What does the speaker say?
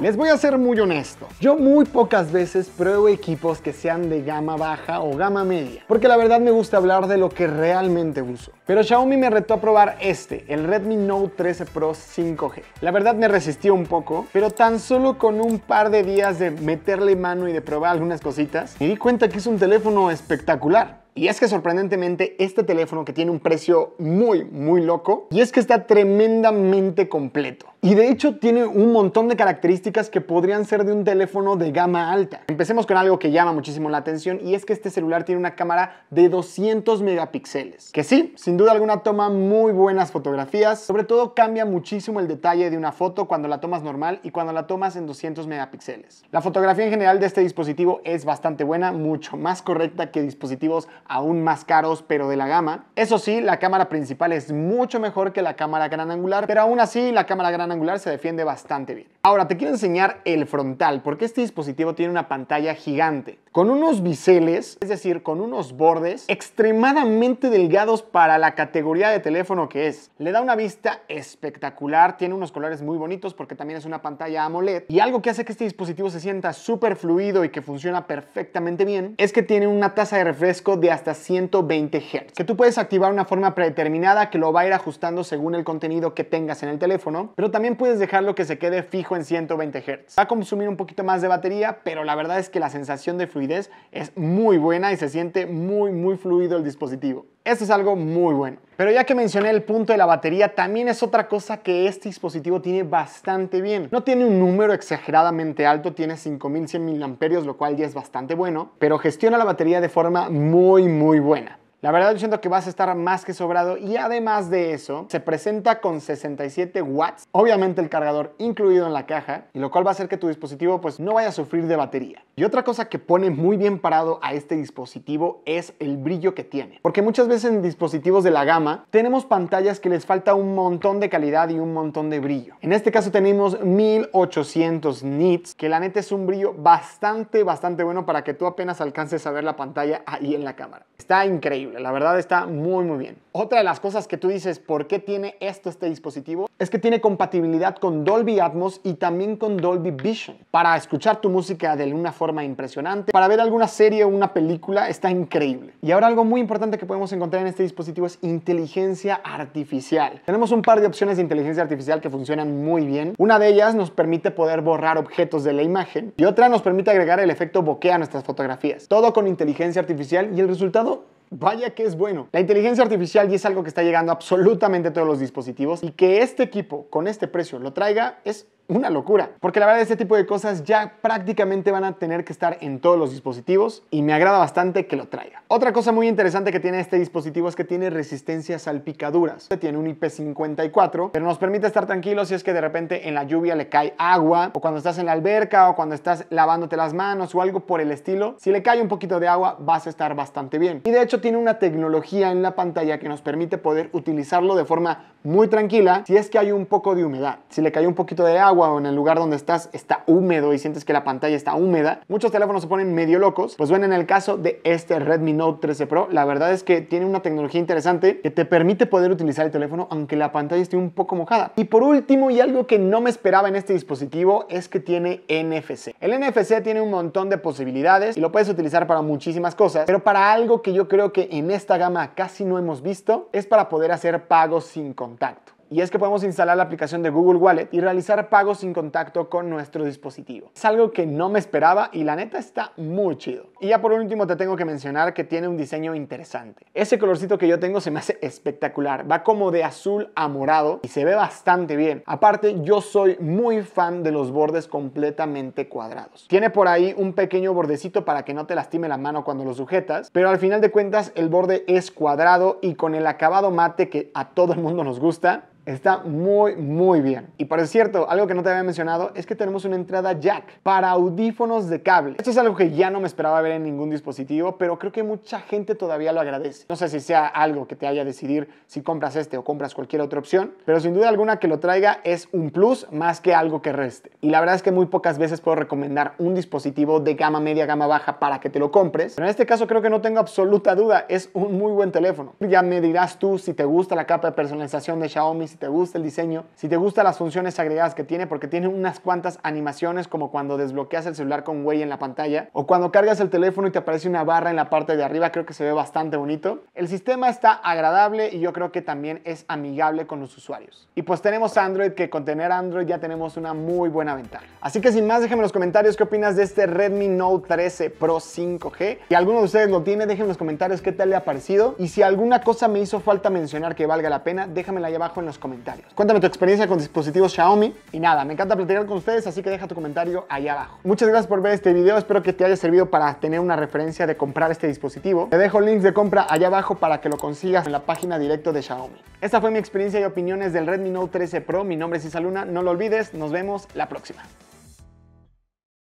Les voy a ser muy honesto, yo muy pocas veces pruebo equipos que sean de gama baja o gama media, porque la verdad me gusta hablar de lo que realmente uso. Pero Xiaomi me retó a probar el Redmi Note 13 Pro 5G. La verdad me resistí un poco, pero tan solo con un par de días de meterle mano y de probar algunas cositas, me di cuenta que es un teléfono espectacular. Y es que sorprendentemente este teléfono que tiene un precio muy loco, y es que está tremendamente completo. Y de hecho tiene un montón de características que podrían ser de un teléfono de gama alta. Empecemos con algo que llama muchísimo la atención, y es que este celular tiene una cámara de 200 megapíxeles. Que sí, sin duda alguna toma muy buenas fotografías, sobre todo cambia muchísimo el detalle de una foto cuando la tomas normal y cuando la tomas en 200 megapíxeles. La fotografía en general de este dispositivo es bastante buena, mucho más correcta que dispositivos aún más caros pero de la gama. Eso sí, la cámara principal es mucho mejor que la cámara gran angular, pero aún así la cámara gran angular se defiende bastante bien. Ahora te quiero enseñar el frontal, porque este dispositivo tiene una pantalla gigante con unos biseles, es decir, con unos bordes extremadamente delgados para la categoría de teléfono que es. Le da una vista espectacular, tiene unos colores muy bonitos porque también es una pantalla AMOLED, y algo que hace que este dispositivo se sienta súper fluido y que funciona perfectamente bien es que tiene una tasa de refresco de hasta 120 Hz, que tú puedes activar de una forma predeterminada que lo va a ir ajustando según el contenido que tengas en el teléfono, pero también puedes dejarlo que se quede fijo en 120 Hz. Va a consumir un poquito más de batería, pero la verdad es que la sensación de fluidez es muy buena y se siente muy fluido el dispositivo. Esto es algo muy bueno. Pero ya que mencioné el punto de la batería, también es otra cosa que este dispositivo tiene bastante bien. No tiene un número exageradamente alto, tiene 5100 mAh, lo cual ya es bastante bueno, pero gestiona la batería de forma muy buena. La verdad yo siento que vas a estar más que sobrado, y además de eso, se presenta con 67 watts, obviamente el cargador incluido en la caja, y lo cual va a hacer que tu dispositivo pues no vaya a sufrir de batería. Y otra cosa que pone muy bien parado a este dispositivo es el brillo que tiene, porque muchas veces en dispositivos de la gama tenemos pantallas que les falta un montón de calidad y un montón de brillo. En este caso tenemos 1800 nits, que la neta es un brillo bastante bueno para que tú apenas alcances a ver la pantalla ahí en la cámara. Está increíble. La verdad está muy bien. Otra de las cosas que tú dices, ¿por qué tiene esto este dispositivo? Es que tiene compatibilidad con Dolby Atmos y también con Dolby Vision. Para escuchar tu música de una forma impresionante, para ver alguna serie o una película, está increíble. Y ahora algo muy importante que podemos encontrar en este dispositivo es inteligencia artificial. Tenemos un par de opciones de inteligencia artificial que funcionan muy bien. Una de ellas nos permite poder borrar objetos de la imagen, y otra nos permite agregar el efecto bokeh a nuestras fotografías. Todo con inteligencia artificial, y el resultado, vaya que es bueno. La inteligencia artificial ya es algo que está llegando absolutamente a todos los dispositivos, y que este equipo con este precio lo traiga es una locura, porque la verdad este tipo de cosas ya prácticamente van a tener que estar en todos los dispositivos, y me agrada bastante que lo traiga. Otra cosa muy interesante que tiene este dispositivo es que tiene resistencia a salpicaduras. Tiene un IP54, pero nos permite estar tranquilos si es que de repente en la lluvia le cae agua, o cuando estás en la alberca, o cuando estás lavándote las manos o algo por el estilo. Si le cae un poquito de agua vas a estar bastante bien. Y de hecho tiene una tecnología en la pantalla que nos permite poder utilizarlo de forma muy tranquila si es que hay un poco de humedad. Si le cae un poquito de agua o en el lugar donde estás está húmedo y sientes que la pantalla está húmeda, muchos teléfonos se ponen medio locos. Pues bueno, en el caso de este Redmi Note 13 Pro, la verdad es que tiene una tecnología interesante que te permite poder utilizar el teléfono aunque la pantalla esté un poco mojada. Y por último, y algo que no me esperaba en este dispositivo, es que tiene NFC. El NFC tiene un montón de posibilidades y lo puedes utilizar para muchísimas cosas, pero para algo que yo creo que en esta gama casi no hemos visto, es para poder hacer pagos sin contacto. Y es que podemos instalar la aplicación de Google Wallet y realizar pagos sin contacto con nuestro dispositivo. Es algo que no me esperaba y la neta está muy chido. Y ya por último te tengo que mencionar que tiene un diseño interesante. Ese colorcito que yo tengo se me hace espectacular. Va como de azul a morado y se ve bastante bien. Aparte, yo soy muy fan de los bordes completamente cuadrados. Tiene por ahí un pequeño bordecito para que no te lastime la mano cuando lo sujetas, pero al final de cuentas el borde es cuadrado y con el acabado mate que a todo el mundo nos gusta. Está muy bien. Y por cierto, algo que no te había mencionado es que tenemos una entrada jack para audífonos de cable. Esto es algo que ya no me esperaba ver en ningún dispositivo, pero creo que mucha gente todavía lo agradece. No sé si sea algo que te haya decidir si compras este o compras cualquier otra opción, pero sin duda alguna que lo traiga es un plus más que algo que reste. Y la verdad es que muy pocas veces puedo recomendar un dispositivo de gama media, gama baja para que te lo compres, pero en este caso creo que no tengo absoluta duda, es un muy buen teléfono. Ya me dirás tú si te gusta la capa de personalización de Xiaomi, si te gusta el diseño, si te gustan las funciones agregadas que tiene, porque tiene unas cuantas animaciones como cuando desbloqueas el celular con huella en la pantalla o cuando cargas el teléfono y te aparece una barra en la parte de arriba. Creo que se ve bastante bonito. El sistema está agradable y yo creo que también es amigable con los usuarios. Y pues tenemos Android, que con tener Android ya tenemos una muy buena ventaja. Así que sin más, déjenme en los comentarios qué opinas de este Redmi Note 13 Pro 5G. Si alguno de ustedes lo tiene, déjenme en los comentarios qué tal le ha parecido. Y si alguna cosa me hizo falta mencionar que valga la pena, déjamela ahí abajo en los comentarios. Cuéntame tu experiencia con dispositivos Xiaomi. Y nada, me encanta platicar con ustedes, así que deja tu comentario ahí abajo. Muchas gracias por ver este video, espero que te haya servido para tener una referencia de comprar este dispositivo. Te dejo links de compra allá abajo para que lo consigas en la página directa de Xiaomi. Esta fue mi experiencia y opiniones del Redmi Note 13 Pro. Mi nombre es Isaluna, no lo olvides, nos vemos la próxima.